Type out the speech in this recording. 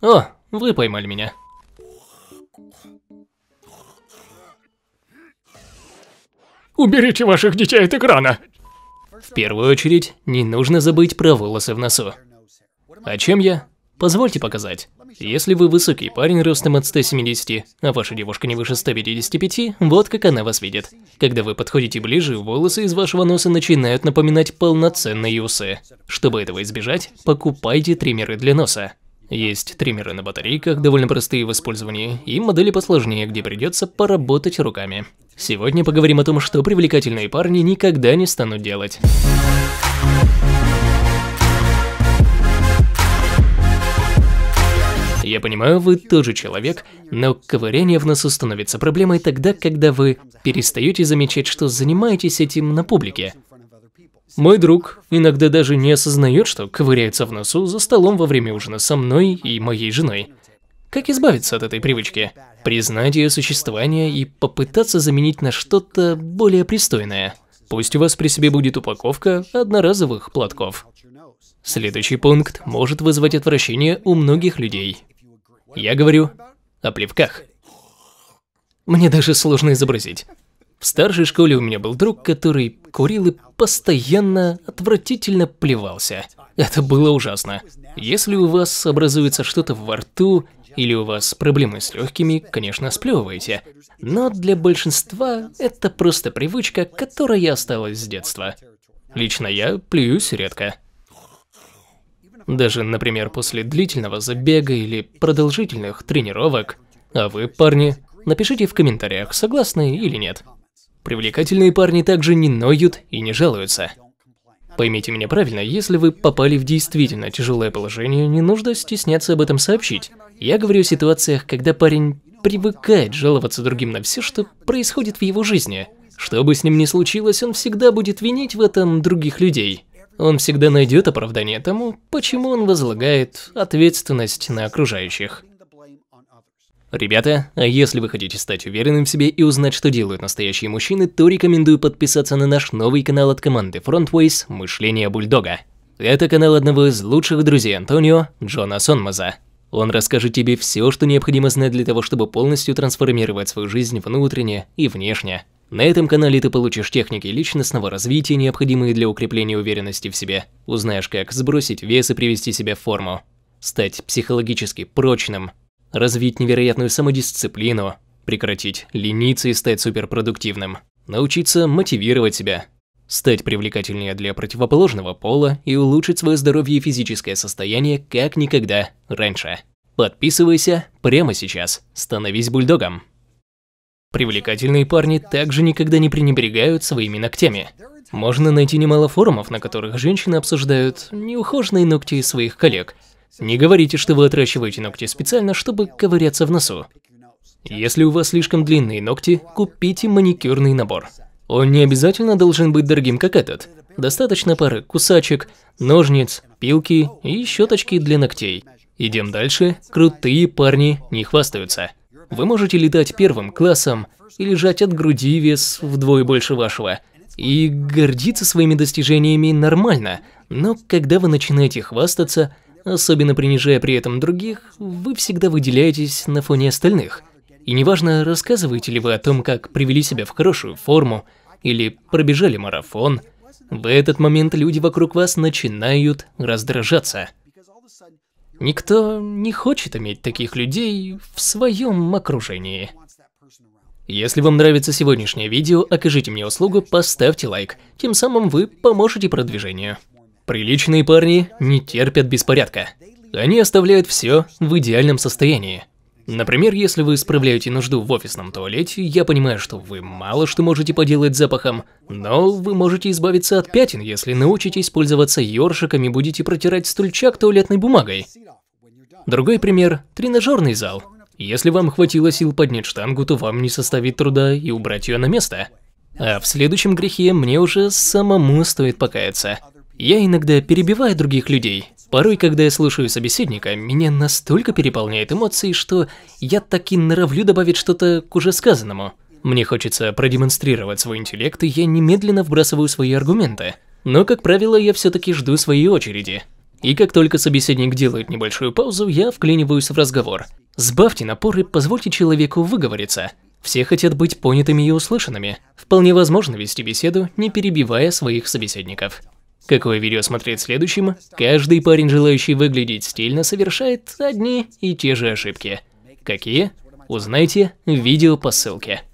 О, вы поймали меня. Уберите ваших детей от экрана. В первую очередь, не нужно забыть про волосы в носу. А чем я? Позвольте показать. Если вы высокий парень ростом от 170, а ваша девушка не выше 155, вот как она вас видит. Когда вы подходите ближе, волосы из вашего носа начинают напоминать полноценные усы. Чтобы этого избежать, покупайте триммеры для носа. Есть триммеры на батарейках, довольно простые в использовании, и модели посложнее, где придется поработать руками. Сегодня поговорим о том, что привлекательные парни никогда не станут делать. Я понимаю, вы тоже человек, но ковыряние в носу становится проблемой тогда, когда вы перестаете замечать, что занимаетесь этим на публике. Мой друг иногда даже не осознает, что ковыряется в носу за столом во время ужина со мной и моей женой. Как избавиться от этой привычки? Признать ее существование и попытаться заменить на что-то более пристойное. Пусть у вас при себе будет упаковка одноразовых платков. Следующий пункт может вызвать отвращение у многих людей. Я говорю о плевках. Мне даже сложно изобразить. В старшей школе у меня был друг, который курил и постоянно отвратительно плевался. Это было ужасно. Если у вас образуется что-то во рту или у вас проблемы с легкими, конечно, сплевывайте. Но для большинства это просто привычка, которая осталась с детства. Лично я плююсь редко. Даже, например, после длительного забега или продолжительных тренировок. А вы, парни, напишите в комментариях, согласны или нет. Привлекательные парни также не ноют и не жалуются. Поймите меня правильно, если вы попали в действительно тяжелое положение, не нужно стесняться об этом сообщить. Я говорю о ситуациях, когда парень привыкает жаловаться другим на все, что происходит в его жизни. Что бы с ним ни случилось, он всегда будет винить в этом других людей. Он всегда найдет оправдание тому, почему он возлагает ответственность на окружающих. Ребята, а если вы хотите стать уверенным в себе и узнать, что делают настоящие мужчины, то рекомендую подписаться на наш новый канал от команды Frontways «Мышление Бульдога». Это канал одного из лучших друзей Антонио, Джона Сонмаза. Он расскажет тебе все, что необходимо знать для того, чтобы полностью трансформировать свою жизнь внутренне и внешне. На этом канале ты получишь техники личностного развития, необходимые для укрепления уверенности в себе. Узнаешь, как сбросить вес и привести себя в форму, стать психологически прочным, развить невероятную самодисциплину, прекратить лениться и стать суперпродуктивным, научиться мотивировать себя, стать привлекательнее для противоположного пола и улучшить свое здоровье и физическое состояние как никогда раньше. Подписывайся прямо сейчас, становись бульдогом. Привлекательные парни также никогда не пренебрегают своими ногтями. Можно найти немало форумов, на которых женщины обсуждают неухоженные ногти своих коллег. Не говорите, что вы отращиваете ногти специально, чтобы ковыряться в носу. Если у вас слишком длинные ногти, купите маникюрный набор. Он не обязательно должен быть дорогим, как этот. Достаточно пары кусачек, ножниц, пилки и щеточки для ногтей. Идем дальше. Крутые парни не хвастаются. Вы можете летать первым классом и лежать от груди вес вдвое больше вашего. И гордиться своими достижениями нормально, но когда вы начинаете хвастаться, особенно принижая при этом других, вы всегда выделяетесь на фоне остальных. И неважно, рассказываете ли вы о том, как привели себя в хорошую форму или пробежали марафон, в этот момент люди вокруг вас начинают раздражаться. Никто не хочет иметь таких людей в своем окружении. Если вам нравится сегодняшнее видео, окажите мне услугу, поставьте лайк. Тем самым вы поможете продвижению. Приличные парни не терпят беспорядка. Они оставляют все в идеальном состоянии. Например, если вы справляете нужду в офисном туалете, я понимаю, что вы мало что можете поделать с запахом, но вы можете избавиться от пятен, если научитесь пользоваться ёршиками и будете протирать стульчак туалетной бумагой. Другой пример – тренажерный зал. Если вам хватило сил поднять штангу, то вам не составит труда и убрать ее на место. А в следующем грехе мне уже самому стоит покаяться. Я иногда перебиваю других людей. Порой, когда я слушаю собеседника, меня настолько переполняет эмоции, что я так и норовлю добавить что-то к уже сказанному. Мне хочется продемонстрировать свой интеллект, и я немедленно вбрасываю свои аргументы. Но, как правило, я все-таки жду своей очереди. И как только собеседник делает небольшую паузу, я вклиниваюсь в разговор. Сбавьте напор и позвольте человеку выговориться. Все хотят быть понятыми и услышанными. Вполне возможно вести беседу, не перебивая своих собеседников. Какое видео смотреть следующим? Каждый парень, желающий выглядеть стильно, совершает одни и те же ошибки. Какие? Узнайте в видео по ссылке.